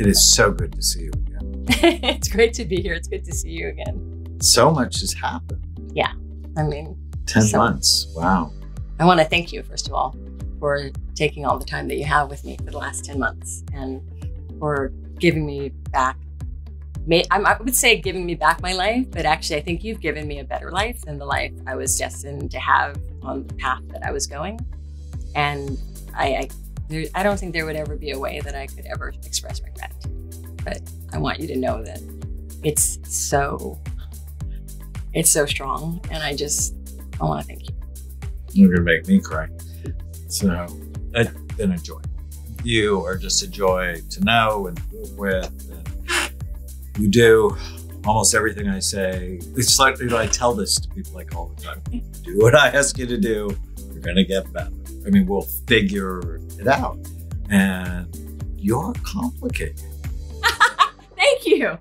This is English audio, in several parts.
It is so good to see you again. It's great to be here. It's good to see you again. So much has happened. Yeah. I mean, 10 months. Wow. I want to thank you, first of all, for taking all the time that you have with me for the last 10 months and for giving me back. I would say giving me back my life, but actually I think you've given me a better life than the life I was destined to have on the path that I was going. And I don't think there would ever be a way that I could ever express my gratitude. But I want you to know that it's so strong. And I want to thank you. You're gonna make me cry. So it's been a joy. You are just a joy to know and live with. You do almost everything I say. It's like, I tell this to people like all the time. Do what I ask you to do, you're gonna get better. I mean, we'll figure it out. And you're complicated. Thank you.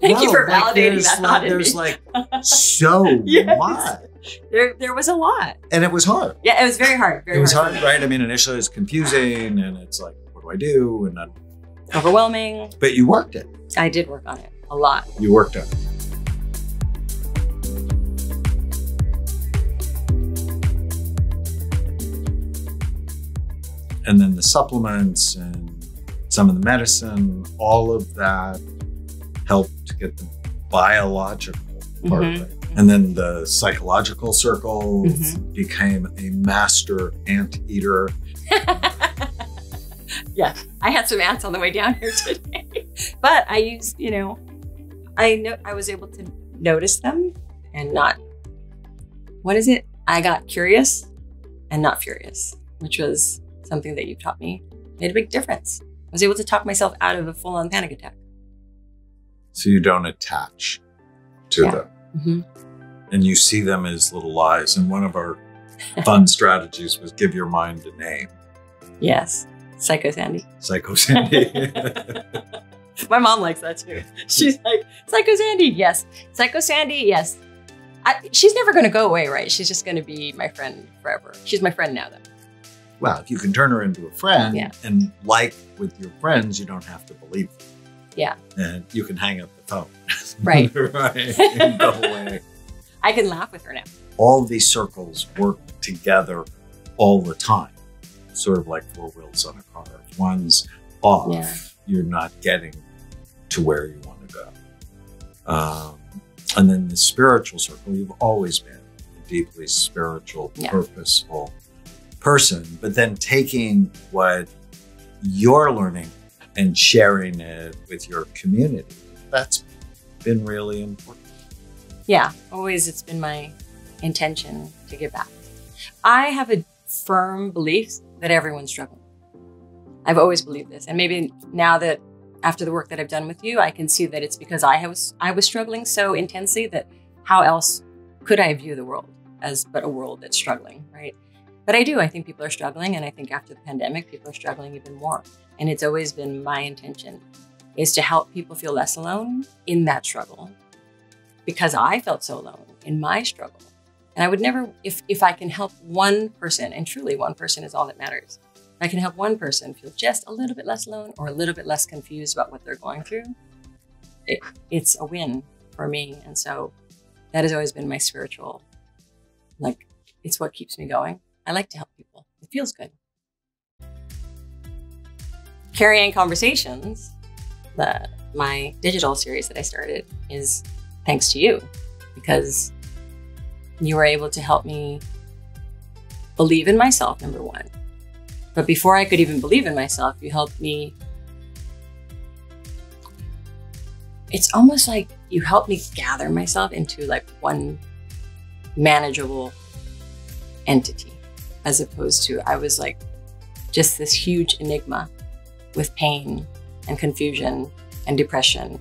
Thank you for validating that thought in me. There's like so much. There was a lot. And it was hard. Yeah, it was very hard. It was hard, right? I mean, initially it's confusing and it's like, what do I do? And then overwhelming. But you worked it. I did work on it a lot. You worked on it. And then the supplements and some of the medicine, all of that helped to get the biological part of it. And then the psychological circles became a master anteater. Yeah, I had some ants on the way down here today. But I used, you know, I was able to notice them and not, I got curious and not furious, which was something that you taught me made a big difference. I was able to talk myself out of a full-on panic attack. So you don't attach to them. And you see them as little lies. And one of our fun strategies was give your mind a name. Yes. Psycho Sandy. Psycho Sandy. My mom likes that too. She's like, Psycho Sandy, yes. Psycho Sandy, yes. She's never going to go away, right? She's just going to be my friend forever. She's my friend now, though. Well, if you can turn her into a friend, and like with your friends, you don't have to believe them. Yeah. And you can hang up the phone. Right. Right. And go away. I can laugh with her now. All these circles work together all the time. Sort of like four wheels on a car. If one's off, you're not getting to where you want to go. And then the spiritual circle, you've always been a deeply spiritual, purposeful person, but then taking what you're learning and sharing it with your community, that's been really important. Yeah, always it's been my intention to give back. I have a firm belief that everyone's struggling. I've always believed this. And maybe now that after the work that I've done with you, I can see that it's because I was struggling so intensely that how else could I view the world as but a world that's struggling, right? But I think people are struggling. And I think after the pandemic, people are struggling even more. And it's always been my intention is to help people feel less alone in that struggle because I felt so alone in my struggle. And I would never, if I can help one person, and truly one person is all that matters, if I can help one person feel just a little bit less alone or a little bit less confused about what they're going through, it's a win for me. And so that has always been my spiritual, like, it's what keeps me going. I like to help people. It feels good. Carrying Conversations, my digital series that I started, is thanks to you because you were able to help me believe in myself, number one. But before I could even believe in myself, you helped me. It's almost like you helped me gather myself into like one manageable entity, as opposed to I was like just this huge enigma with pain and confusion and depression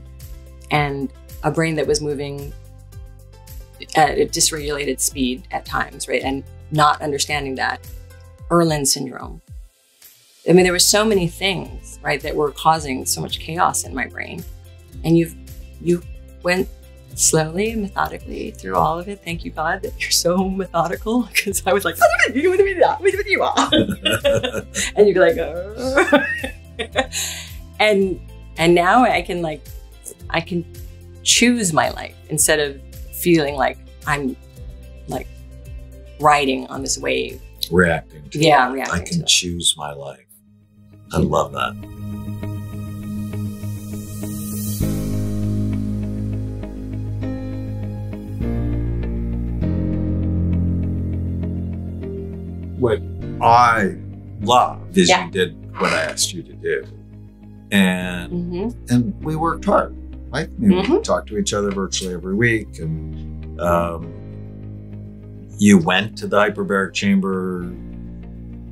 and a brain that was moving at a dysregulated speed at times, right? And not understanding that. Erlen syndrome. I mean, there were so many things, right, that were causing so much chaos in my brain. And you went slowly and methodically through all of it. Thank you, God, that you're so methodical, because I was like, and you're like, oh. And And now I can I can choose my life instead of feeling like I'm like riding on this wave. Reacting to it. Yeah, reacting to it. I can choose my life. I love that. What I love is you did what I asked you to do. And and we worked hard, right? I mean, we talked to each other virtually every week. And you went to the hyperbaric chamber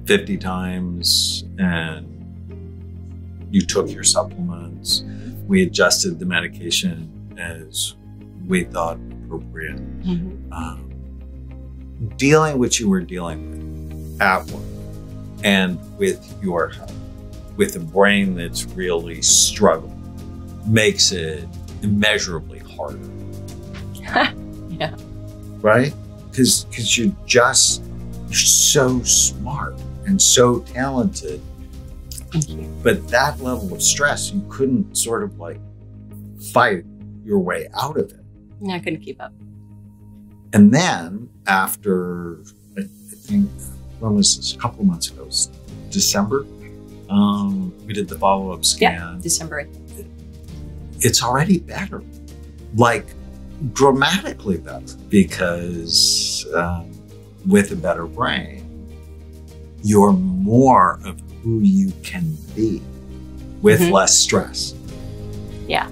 50 times and you took your supplements. We adjusted the medication as we thought appropriate. Dealing what you were dealing with at work and with your health, with a brain that's really struggling, makes it immeasurably harder. Yeah. Right? Because you're so smart and so talented. Thank you. But that level of stress, you couldn't sort of like fight your way out of it. No, I couldn't keep up. And then after, I think, when was this? A couple of months ago, December. We did the follow-up scan. Yeah, December. It's already better, like dramatically better, because with a better brain, you're more of who you can be with less stress. Yeah.